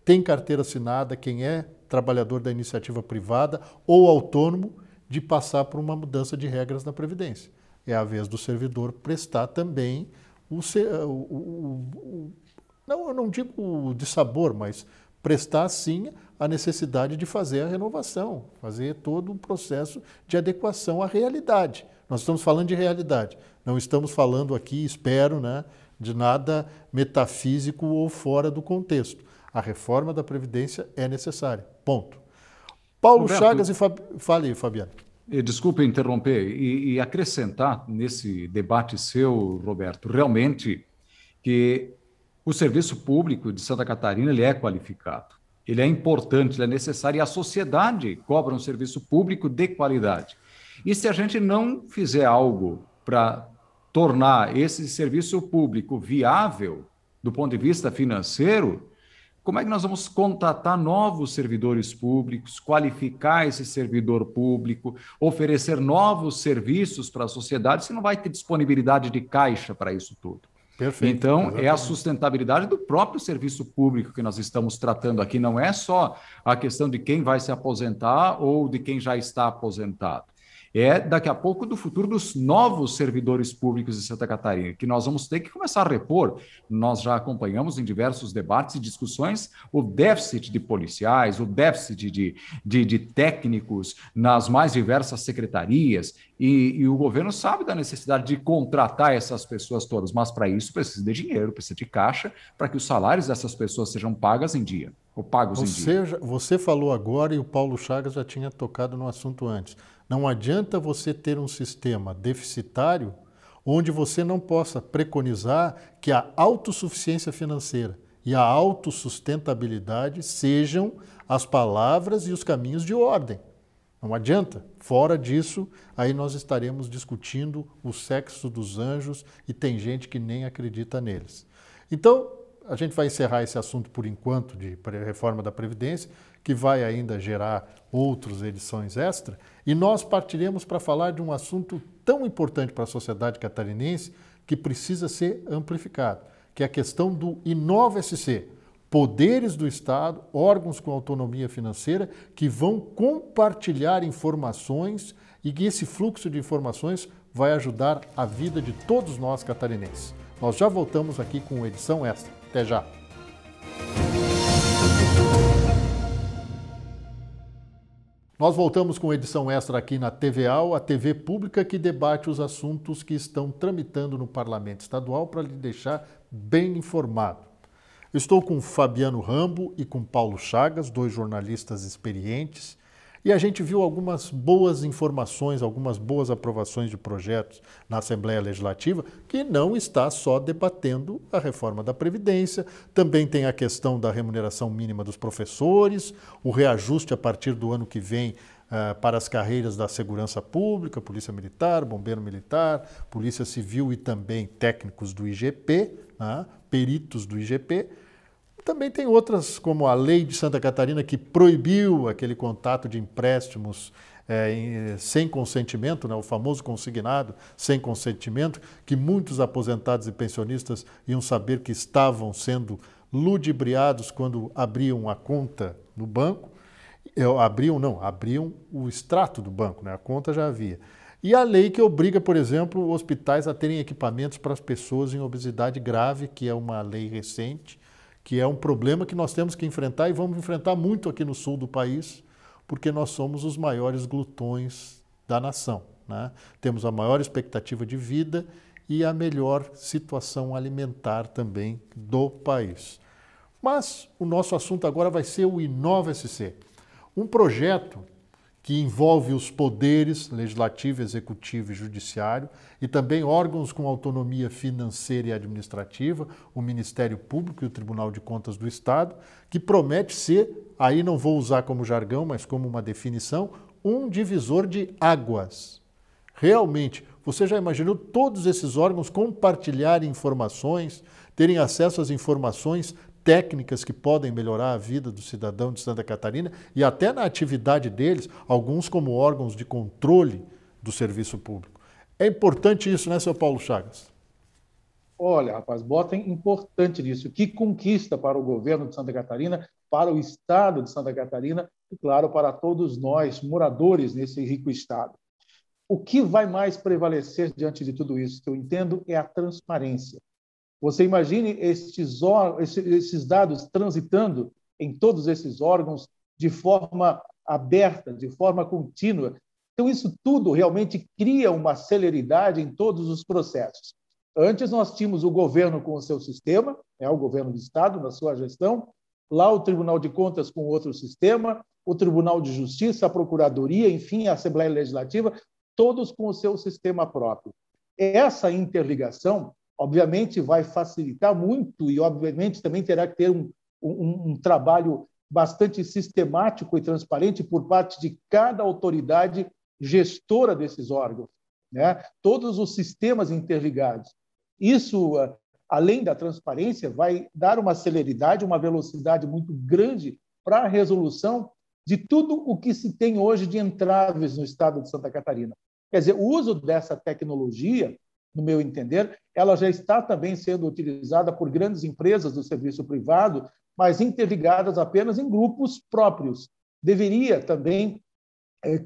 tem carteira assinada, quem é trabalhador da iniciativa privada ou autônomo, de passar por uma mudança de regras na Previdência. É a vez do servidor prestar também não, eu não digo de sabor, mas prestar sim a necessidade de fazer a renovação, fazer todo um processo de adequação à realidade. Nós estamos falando de realidade, não estamos falando aqui, espero, né, de nada metafísico ou fora do contexto. A reforma da Previdência é necessária, ponto. Paulo Roberto, Chagas e Fale, Fabiano. Desculpe interromper e acrescentar nesse debate seu, Roberto, realmente que o serviço público de Santa Catarina ele é qualificado, ele é importante, ele é necessário e a sociedade cobra um serviço público de qualidade. E se a gente não fizer algo para tornar esse serviço público viável do ponto de vista financeiro, como é que nós vamos contratar novos servidores públicos, qualificar esse servidor público, oferecer novos serviços para a sociedade, se não vai ter disponibilidade de caixa para isso tudo? Perfeito, então, exatamente. É a sustentabilidade do próprio serviço público que nós estamos tratando aqui, não é só a questão de quem vai se aposentar ou de quem já está aposentado. É, daqui a pouco, do futuro dos novos servidores públicos de Santa Catarina, que nós vamos ter que começar a repor. Nós já acompanhamos em diversos debates e discussões o déficit de policiais, o déficit de técnicos nas mais diversas secretarias, e o governo sabe da necessidade de contratar essas pessoas todas, mas para isso precisa de dinheiro, precisa de caixa, para que os salários dessas pessoas sejam pagos em dia. Você falou agora, e o Paulo Chagas já tinha tocado no assunto antes, não adianta você ter um sistema deficitário onde você não possa preconizar que a autossuficiência financeira e a autossustentabilidade sejam as palavras e os caminhos de ordem. Não adianta. Fora disso, aí nós estaremos discutindo o sexo dos anjos e tem gente que nem acredita neles. Então, a gente vai encerrar esse assunto por enquanto de reforma da Previdência, que vai ainda gerar outras edições extra, e nós partiremos para falar de um assunto tão importante para a sociedade catarinense que precisa ser amplificado, que é a questão do InovaSC, poderes do Estado, órgãos com autonomia financeira que vão compartilhar informações e que esse fluxo de informações vai ajudar a vida de todos nós catarinenses. Nós já voltamos aqui com edição extra. Até já! Nós voltamos com edição extra aqui na TVAL, a TV pública que debate os assuntos que estão tramitando no Parlamento Estadual para lhe deixar bem informado. Estou com Fabiano Rambo e com Paulo Chagas, dois jornalistas experientes, e a gente viu algumas boas informações, algumas boas aprovações de projetos na Assembleia Legislativa, que não está só debatendo a reforma da Previdência, também tem a questão da remuneração mínima dos professores, o reajuste a partir do ano que vem para as carreiras da segurança pública, polícia militar, bombeiro militar, polícia civil e também técnicos do IGP, peritos do IGP. Também tem outras, como a lei de Santa Catarina, que proibiu aquele contato de empréstimos sem consentimento, né? O famoso consignado sem consentimento, que muitos aposentados e pensionistas iam saber que estavam sendo ludibriados quando abriam a conta no banco. Abriam o extrato do banco, né? A conta já havia. E a lei que obriga, por exemplo, hospitais a terem equipamentos para as pessoas em obesidade grave, que é uma lei recente, que é um problema que nós temos que enfrentar e vamos enfrentar muito aqui no sul do país, porque nós somos os maiores glutões da nação, né? Temos a maior expectativa de vida e a melhor situação alimentar também do país. Mas o nosso assunto agora vai ser o InovaSC, um projeto que envolve os poderes legislativo, executivo e judiciário e também órgãos com autonomia financeira e administrativa, o Ministério Público e o Tribunal de Contas do Estado, que promete ser, aí não vou usar como jargão, mas como uma definição, um divisor de águas. Realmente, você já imaginou todos esses órgãos compartilharem informações, terem acesso às informações técnicas que podem melhorar a vida do cidadão de Santa Catarina e até na atividade deles, alguns como órgãos de controle do serviço público. É importante isso, né, seu Paulo Chagas? Olha, rapaz, botem importante nisso. Que conquista para o governo de Santa Catarina, para o estado de Santa Catarina e, claro, para todos nós, moradores nesse rico estado. O que vai mais prevalecer diante de tudo isso, que eu entendo, é a transparência. Você imagine esses dados transitando em todos esses órgãos de forma aberta, de forma contínua. Então, isso tudo realmente cria uma celeridade em todos os processos. Antes, nós tínhamos o governo com o seu sistema, o governo do Estado, na sua gestão, lá o Tribunal de Contas com outro sistema, o Tribunal de Justiça, a Procuradoria, enfim, a Assembleia Legislativa, todos com o seu sistema próprio. Essa interligação, obviamente, vai facilitar muito e, obviamente, também terá que ter um trabalho bastante sistemático e transparente por parte de cada autoridade gestora desses órgãos, né? Todos os sistemas interligados. Isso, além da transparência, vai dar uma celeridade, uma velocidade muito grande para a resolução de tudo o que se tem hoje de entraves no estado de Santa Catarina. Quer dizer, o uso dessa tecnologia, no meu entender, ela já está também sendo utilizada por grandes empresas do serviço privado, mas interligadas apenas em grupos próprios. Deveria também,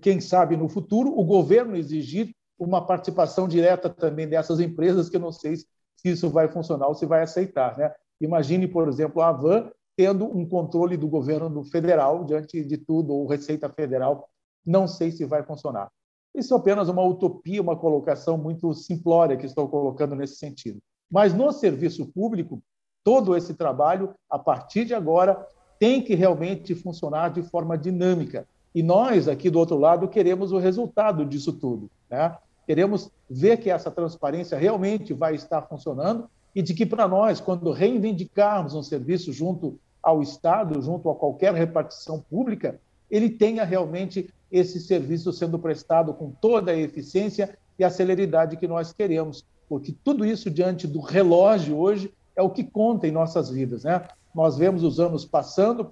quem sabe no futuro, o governo exigir uma participação direta também dessas empresas, que eu não sei se isso vai funcionar ou se vai aceitar, né? Imagine, por exemplo, a Havan tendo um controle do governo federal diante de tudo, ou Receita Federal, não sei se vai funcionar. Isso é apenas uma utopia, uma colocação muito simplória que estou colocando nesse sentido. Mas no serviço público, todo esse trabalho, a partir de agora, tem que realmente funcionar de forma dinâmica. E nós, aqui do outro lado, queremos o resultado disso tudo, né? Queremos ver que essa transparência realmente vai estar funcionando e de que, para nós, quando reivindicarmos um serviço junto ao Estado, junto a qualquer repartição pública, ele tenha realmente esse serviço sendo prestado com toda a eficiência e a celeridade que nós queremos, porque tudo isso diante do relógio hoje é o que conta em nossas vidas, né? Nós vemos os anos passando,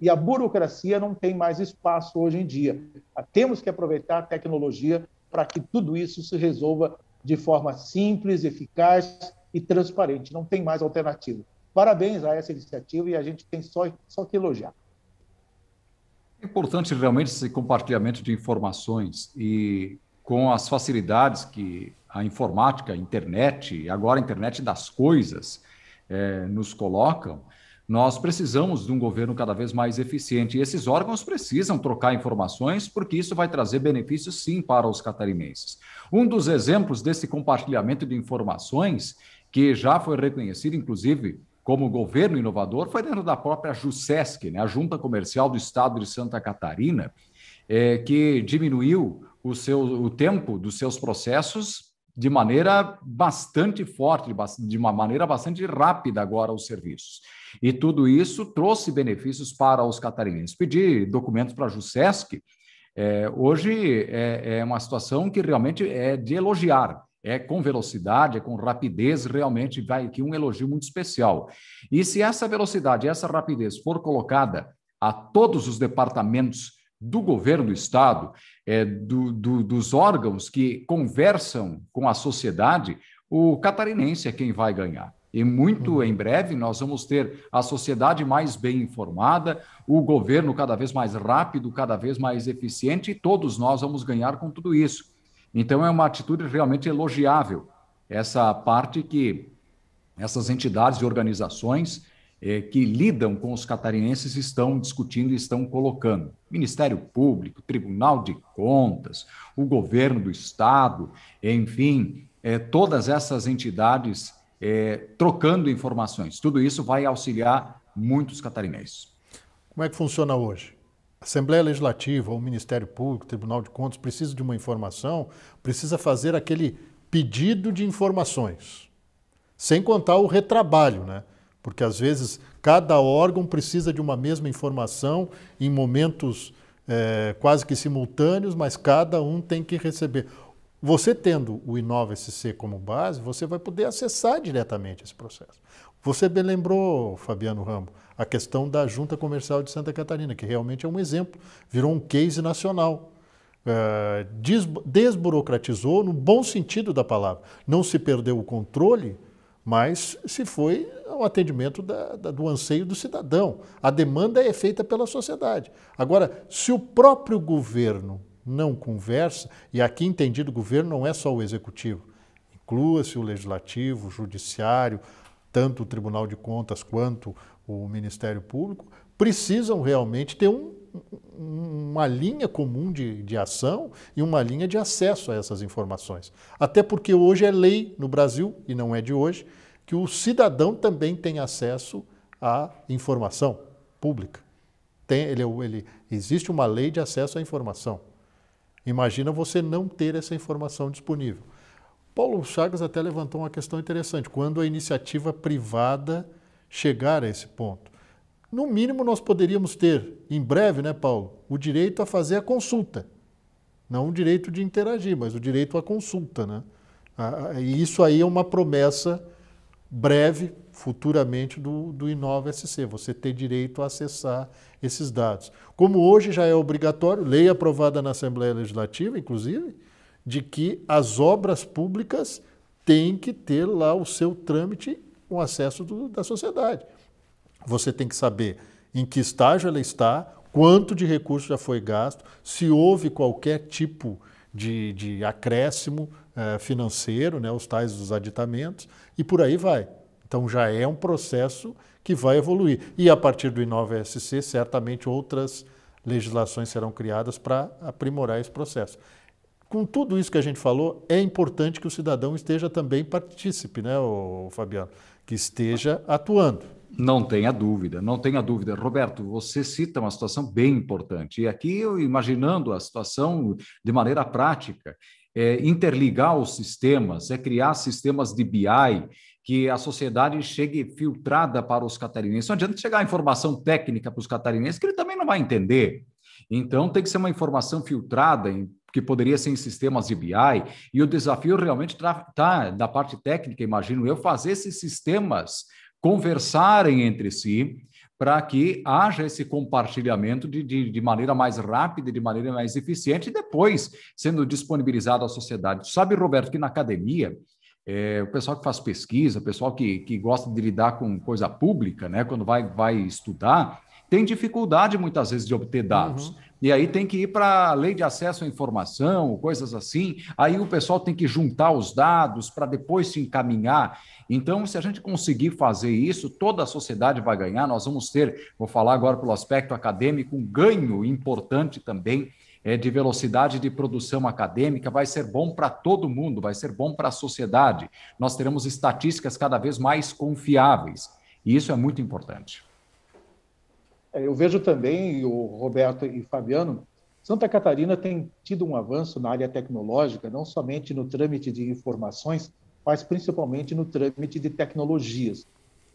e a burocracia não tem mais espaço hoje em dia. Temos que aproveitar a tecnologia para que tudo isso se resolva de forma simples, eficaz e transparente. Não tem mais alternativa. Parabéns a essa iniciativa e a gente tem só que elogiar. É importante realmente esse compartilhamento de informações e com as facilidades que a informática, a internet, agora a internet das coisas nos colocam, nós precisamos de um governo cada vez mais eficiente. E esses órgãos precisam trocar informações porque isso vai trazer benefícios, sim, para os catarinenses. Um dos exemplos desse compartilhamento de informações que já foi reconhecido, inclusive, como governo inovador, foi dentro da própria JUCESC, né, a Junta Comercial do Estado de Santa Catarina, que diminuiu o tempo dos seus processos de maneira bastante forte, de uma maneira bastante rápida agora aos serviços. E tudo isso trouxe benefícios para os catarinenses. Pedir documentos para a JUCESC, hoje é uma situação que realmente é de elogiar. É com velocidade, é com rapidez, realmente vai aqui um elogio muito especial. E se essa velocidade, essa rapidez for colocada a todos os departamentos do governo do Estado, dos órgãos que conversam com a sociedade, o catarinense é quem vai ganhar. E muito em breve nós vamos ter a sociedade mais bem informada, o governo cada vez mais rápido, cada vez mais eficiente, e todos nós vamos ganhar com tudo isso. Então, é uma atitude realmente elogiável, essa parte que essas entidades e organizações que lidam com os catarinenses estão discutindo e estão colocando. Ministério Público, Tribunal de Contas, o governo do Estado, enfim, todas essas entidades trocando informações. Tudo isso vai auxiliar muitos catarinenses. Como é que funciona hoje? A Assembleia Legislativa, o Ministério Público, o Tribunal de Contas, precisa de uma informação, precisa fazer aquele pedido de informações, sem contar o retrabalho, né? Porque, às vezes, cada órgão precisa de uma mesma informação em momentos quase que simultâneos, mas cada um tem que receber. Você tendo o InovaSC como base, você vai poder acessar diretamente esse processo. Você bem lembrou, Fabiano Rambo, a questão da Junta Comercial de Santa Catarina, que realmente é um exemplo, virou um case nacional. Desburocratizou no bom sentido da palavra. Não se perdeu o controle, mas se foi ao atendimento do anseio do cidadão. A demanda é feita pela sociedade. Agora, se o próprio governo não conversa, e aqui entendido o governo não é só o executivo, inclua-se o legislativo, o judiciário, tanto o Tribunal de Contas quanto o Ministério Público, precisam realmente ter uma linha comum de ação e uma linha de acesso a essas informações. Até porque hoje é lei no Brasil, e não é de hoje, que o cidadão também tem acesso à informação pública. Existe uma lei de acesso à informação. Imagina você não ter essa informação disponível. Paulo Chagas até levantou uma questão interessante. Quando a iniciativa privada chegar a esse ponto? No mínimo, nós poderíamos ter, em breve, né, Paulo, o direito a fazer a consulta. Não o direito de interagir, mas o direito à consulta, né? E isso aí é uma promessa breve, futuramente, do InovaSC, você ter direito a acessar esses dados. Como hoje já é obrigatório, lei aprovada na Assembleia Legislativa, inclusive, de que as obras públicas têm que ter lá o seu trâmite com acesso da sociedade. Você tem que saber em que estágio ela está, quanto de recurso já foi gasto, se houve qualquer tipo de acréscimo financeiro, né, os tais dos aditamentos, e por aí vai. Então já é um processo que vai evoluir. E a partir do InovaSC, certamente outras legislações serão criadas para aprimorar esse processo. Com tudo isso que a gente falou, é importante que o cidadão esteja também partícipe, né, Fabiano? Que esteja atuando. Não tenha dúvida, não tenha dúvida. Roberto, você cita uma situação bem importante. E aqui, eu imaginando a situação de maneira prática, é interligar os sistemas, é criar sistemas de BI, que a sociedade chegue filtrada para os catarinenses. Não adianta chegar a informação técnica para os catarinenses, que ele também não vai entender. Então, tem que ser uma informação filtrada, que poderia ser em sistemas de BI, e o desafio realmente está da parte técnica, imagino eu, fazer esses sistemas conversarem entre si para que haja esse compartilhamento de maneira mais rápida, de maneira mais eficiente, e depois sendo disponibilizado à sociedade. Sabe, Roberto, que na academia, o pessoal que faz pesquisa, o pessoal que gosta de lidar com coisa pública, né, quando vai estudar, tem dificuldade muitas vezes de obter dados. Uhum. E aí tem que ir para a lei de acesso à informação, coisas assim. Aí o pessoal tem que juntar os dados para depois se encaminhar. Então, se a gente conseguir fazer isso, toda a sociedade vai ganhar. Nós vamos ter, vou falar agora pelo aspecto acadêmico, um ganho importante também de velocidade de produção acadêmica. Vai ser bom para todo mundo, vai ser bom para a sociedade. Nós teremos estatísticas cada vez mais confiáveis. E isso é muito importante. Eu vejo também, o Roberto e o Fabiano, Santa Catarina tem tido um avanço na área tecnológica, não somente no trâmite de informações, mas principalmente no trâmite de tecnologias.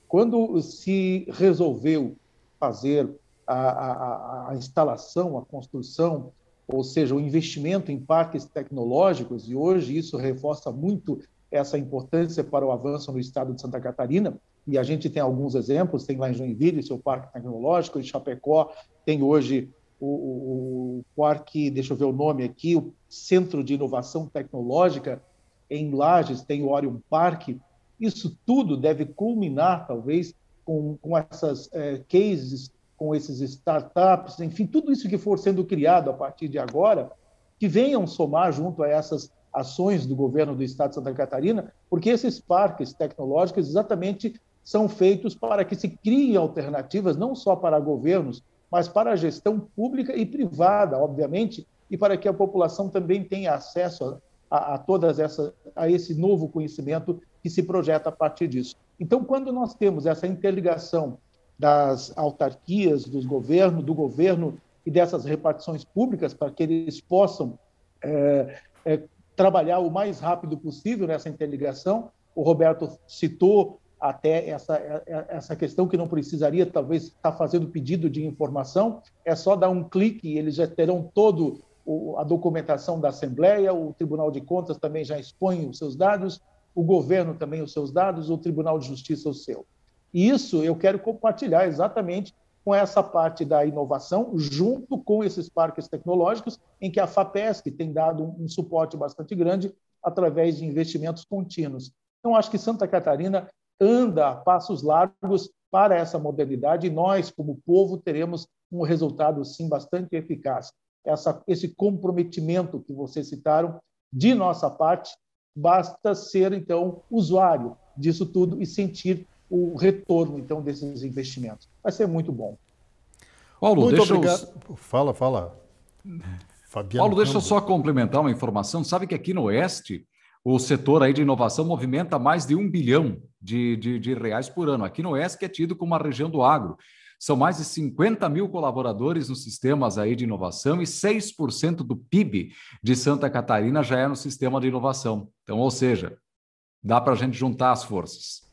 Quando se resolveu fazer a instalação, a construção, ou seja, o investimento em parques tecnológicos, e hoje isso reforça muito essa importância para o avanço no estado de Santa Catarina, e a gente tem alguns exemplos, tem lá em Joinville, seu parque tecnológico, em Chapecó, tem hoje o parque, deixa eu ver o nome aqui, o Centro de Inovação Tecnológica, em Lages tem o Orion Parque. Isso tudo deve culminar, talvez, com essas cases, com esses startups, enfim, tudo isso que for sendo criado a partir de agora, que venham somar junto a essas ações do governo do estado de Santa Catarina, porque esses parques tecnológicos exatamente são feitos para que se criem alternativas, não só para governos, mas para a gestão pública e privada, obviamente, e para que a população também tenha acesso a todas essas, a esse novo conhecimento que se projeta a partir disso. Então, quando nós temos essa interligação das autarquias, do governo e dessas repartições públicas, para que eles possam trabalhar o mais rápido possível nessa interligação. O Roberto citou até essa questão que não precisaria, talvez, estar fazendo pedido de informação. É só dar um clique e eles já terão toda a documentação da Assembleia, o Tribunal de Contas também já expõe os seus dados, o governo também os seus dados, o Tribunal de Justiça o seu. E isso eu quero compartilhar exatamente com essa parte da inovação, junto com esses parques tecnológicos, em que a FAPESC tem dado um suporte bastante grande através de investimentos contínuos. Então, acho que Santa Catarina anda a passos largos para essa modernidade e nós, como povo, teremos um resultado, sim, bastante eficaz. Esse comprometimento que vocês citaram, de nossa parte, basta ser, então, usuário disso tudo e sentir o retorno, então, desses investimentos. Vai ser muito bom. Paulo, muito obrigado. Fala. Fabiano Paulo, deixa eu só complementar uma informação. Sabe que aqui no Oeste, o setor aí de inovação movimenta mais de 1 bilhão de reais por ano. Aqui no Oeste, que é tido como a região do agro. São mais de 50 mil colaboradores nos sistemas aí de inovação e 6% do PIB de Santa Catarina já é no sistema de inovação. Então, ou seja, dá para a gente juntar as forças.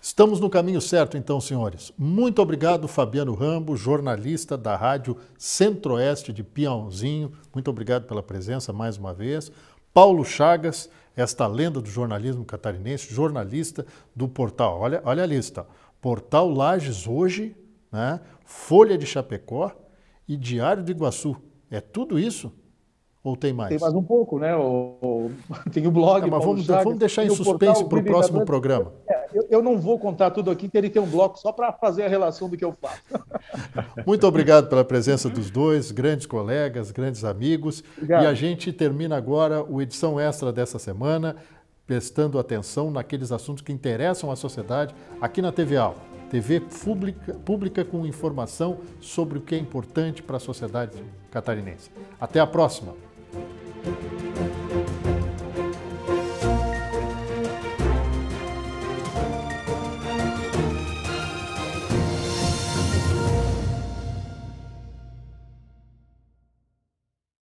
Estamos no caminho certo, então, senhores. Muito obrigado, Fabiano Rambo, jornalista da Rádio Centro-Oeste de Pinhalzinho. Muito obrigado pela presença mais uma vez. Paulo Chagas, esta lenda do jornalismo catarinense, jornalista do portal. Olha a lista. Portal Lages Hoje, né? Folha de Chapecó e Diário do Iguaçu. É tudo isso? Ou tem mais? Tem mais um pouco, né? Tem o blog. Mas vamos deixar em suspense para o próximo programa. Eu não vou contar tudo aqui, teria que ter um bloco só para fazer a relação do que eu faço. Muito obrigado pela presença dos dois, grandes colegas, grandes amigos. Obrigado. E a gente termina agora o Edição Extra dessa semana, prestando atenção naqueles assuntos que interessam a sociedade aqui na TVAL, TV pública com informação sobre o que é importante para a sociedade catarinense. Até a próxima!